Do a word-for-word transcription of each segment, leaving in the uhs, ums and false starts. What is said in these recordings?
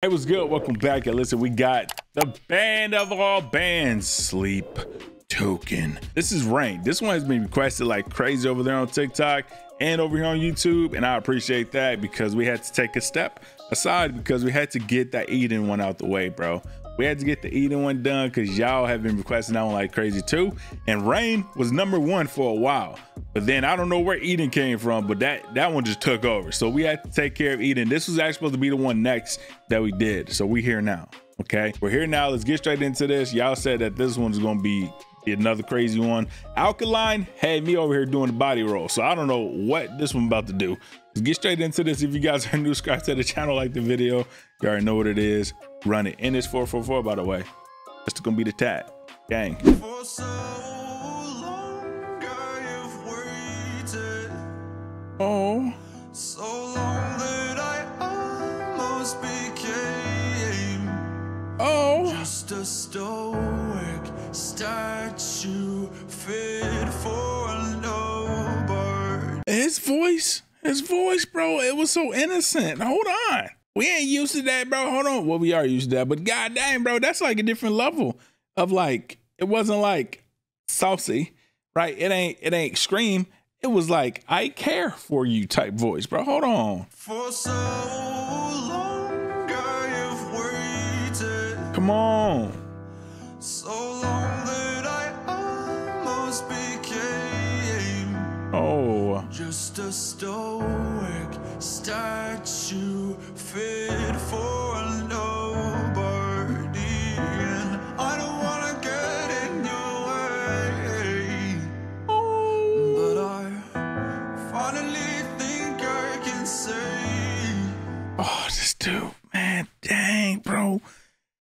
Hey, what's good? Welcome back. And listen, we got the band of all bands, Sleep Token. This is Rain. This one has been requested like crazy over there on TikTok and over here on YouTube. And I appreciate that because we had to take a step aside because we had to get that Eden one out the way, bro. We had to get the Eden one done because y'all have been requesting that one like crazy too. And Rain was number one for a while. But then I don't know where Eden came from, but that that one just took over. So we had to take care of Eden. This was actually supposed to be the one next that we did. So we here now. Okay, we're here now. Let's get straight into this. Y'all said that this one's gonna be another crazy one. Alkaline had me over here doing the body roll, so I don't know what this one about to do. Let's get straight into this. If you guys are new, subscribe to the channel, like the video. You already know what it is. Run it. And it's four four four, by the way. That's gonna be the tat. Gang. Oh, so long that I almost became oh just a stoic statue fit for no bird. His voice, his voice, bro, it was so innocent. Hold on. We ain't used to that, bro. Hold on. Well, we are used to that, but god damn, bro, that's like a different level of like, it wasn't like saucy, right? It ain't it ain't scream. It was like, I care for you type voice, bro. Hold on. For so long I have waited. Come on. So long that I almost became oh just a stoic statue fit for nobody. And I don't wanna get in your way. Oh. But I finally think I can say, oh, this dude, man, dang, bro.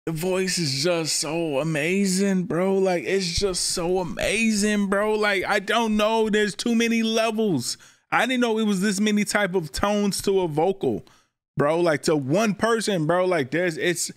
The voice is just so amazing, bro. Like, it's just so amazing, bro. Like, I don't know. There's too many levels. I didn't know it was this many type of tones to a vocal, bro. Like, to one person, bro. Like, there's, it's,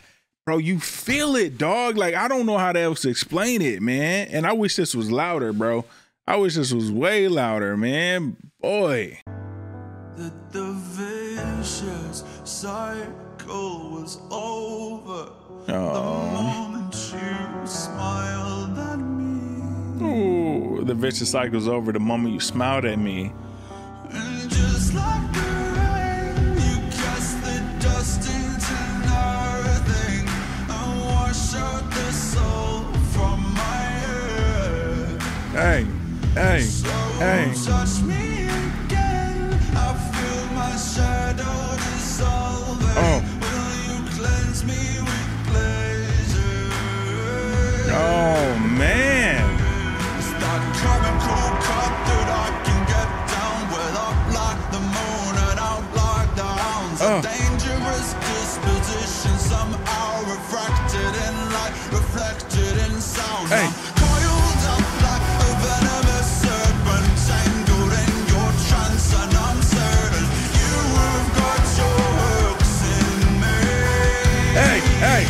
bro, you feel it, dog. Like, I don't know how else to explain it, man. And I wish this was louder, bro. I wish this was way louder, man. Boy. That the vicious cycle was over. Oh. The moment you smiled at me. Ooh, the vicious cycle's over the moment you smiled at me. And just like the rain, you cast the dust into nothing and wash out the soul from my head. Hey, hey, so hey. Touch me again. I feel my shadow dissolving. Oh. Will you cleanse me? Oh man. It's that common cold cup that I can get down with. Up like the moon and out like the hounds. Oh. A dangerous disposition somehow refracted in light, reflected in sound. Hey. I'm coiled up like a venomous serpent, tangled in your trance, and I'm certain you have got your hooks in me. Hey, hey.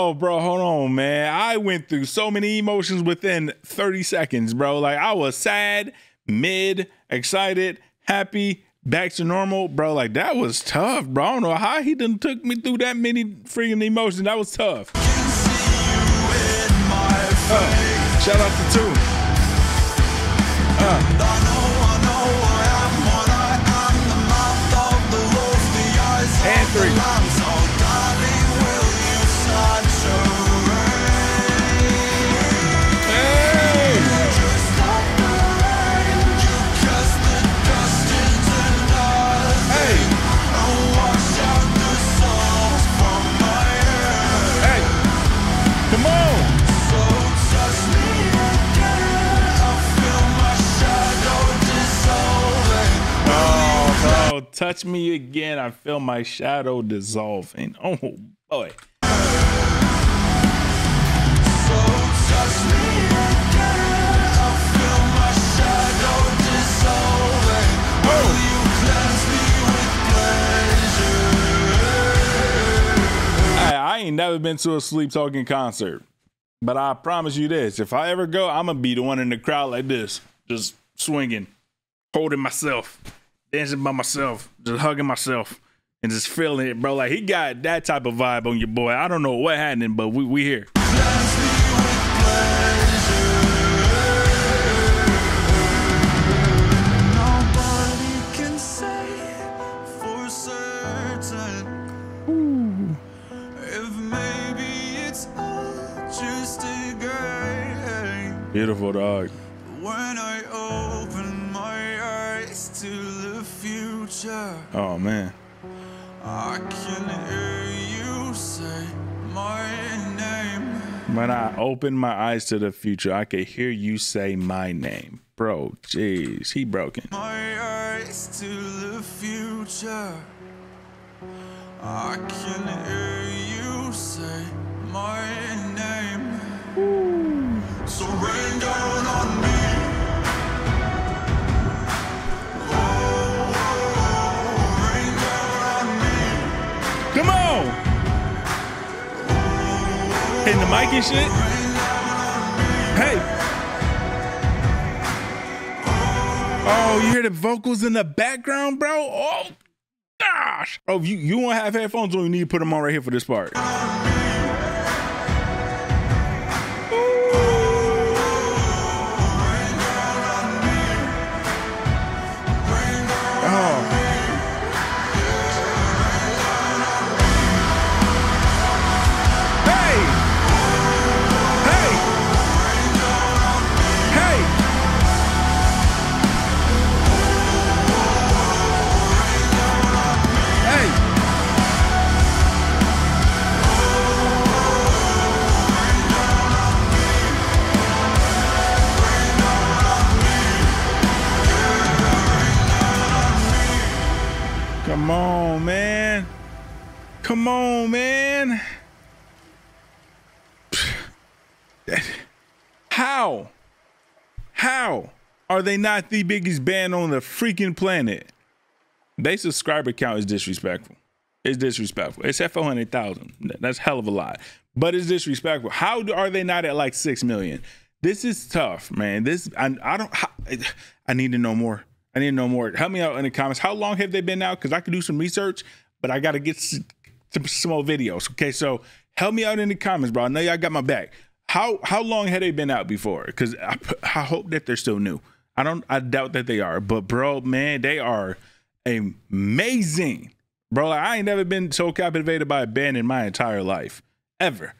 Oh, bro, hold on, man. I went through so many emotions within thirty seconds, bro. Like, I was sad, mid, excited, happy, back to normal, bro. Like, that was tough, bro. I don't know how he done took me through that many freaking emotions. That was tough. I can see you in my face. Uh, shout out to two. Uh. And three. Touch me again, I feel my shadow dissolving. Oh boy. So touch me again, I feel my shadow dissolving. Will you cleanse me with pleasure? I, I ain't never haven't been to a Sleep Token concert, but I promise you this, if I ever go, I'm gonna be the one in the crowd like this, just swinging, holding myself, dancing by myself, just hugging myself and just feeling it, bro. Like, he got that type of vibe on your boy. I don't know what happening, but we, we here. Beautiful, dog. When I open my eyes to the future, oh man, I can hear you say my name. When I open my eyes to the future, I can hear you say my name, bro. Jeez, he broken. My eyes to the future, I can hear you say my name. Ooh. So rain down on me. Oh, oh, rain down on me. Come on. Oh, hitting the mic and shit. Hey. Oh, you hear the vocals in the background, bro? Oh, gosh. Bro, you, you won't have headphones on. You need to put them on right here for this part. Come on, man. Come on, man. How? How are they not the biggest band on the freaking planet? They subscriber count is disrespectful. It's disrespectful. It's at four hundred thousand. That's hell of a lot. But it's disrespectful. How do, are they not at like six million? This is tough, man. This, I, I don't, I, I need to know more. I need to know more. Help me out in the comments. How long have they been out? Because I could do some research, but I got to get some, some more videos. Okay, so help me out in the comments, bro. I know y'all got my back. How how long had they been out before? Because I, I hope that they're still new. I don't. I doubt that they are. But bro, man, they are amazing, bro. Like, I ain't never been so captivated by a band in my entire life, ever,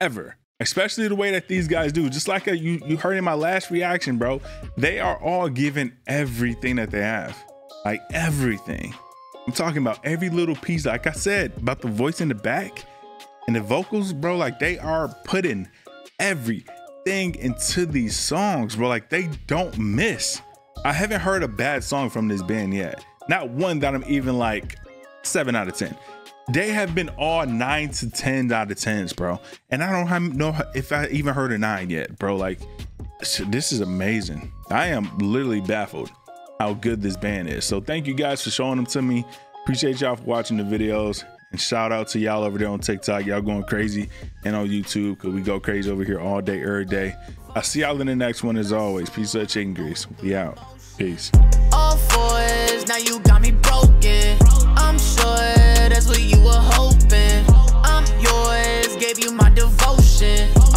ever. Especially the way that these guys do. Just like a, you, you heard in my last reaction, bro. They are all giving everything that they have. Like everything. I'm talking about every little piece. Like I said, about the voice in the back and the vocals, bro. Like, they are putting everything into these songs, bro. Like, they don't miss. I haven't heard a bad song from this band yet. Not one that I'm even like seven out of ten. They have been all nine to ten out of tens, bro. And I don't have, know if I even heard a nine yet, bro. Like, this is amazing. I am literally baffled how good this band is. So thank you guys for showing them to me. Appreciate y'all for watching the videos. And shout out to y'all over there on TikTok. Y'all going crazy. And on YouTube, because we go crazy over here all day, every day. I'll see y'all in the next one as always. Peace out, chicken grease. We out. Peace. All fours, now you got me broken. I'm sure that's what you were hoping. I'm yours, gave you my devotion.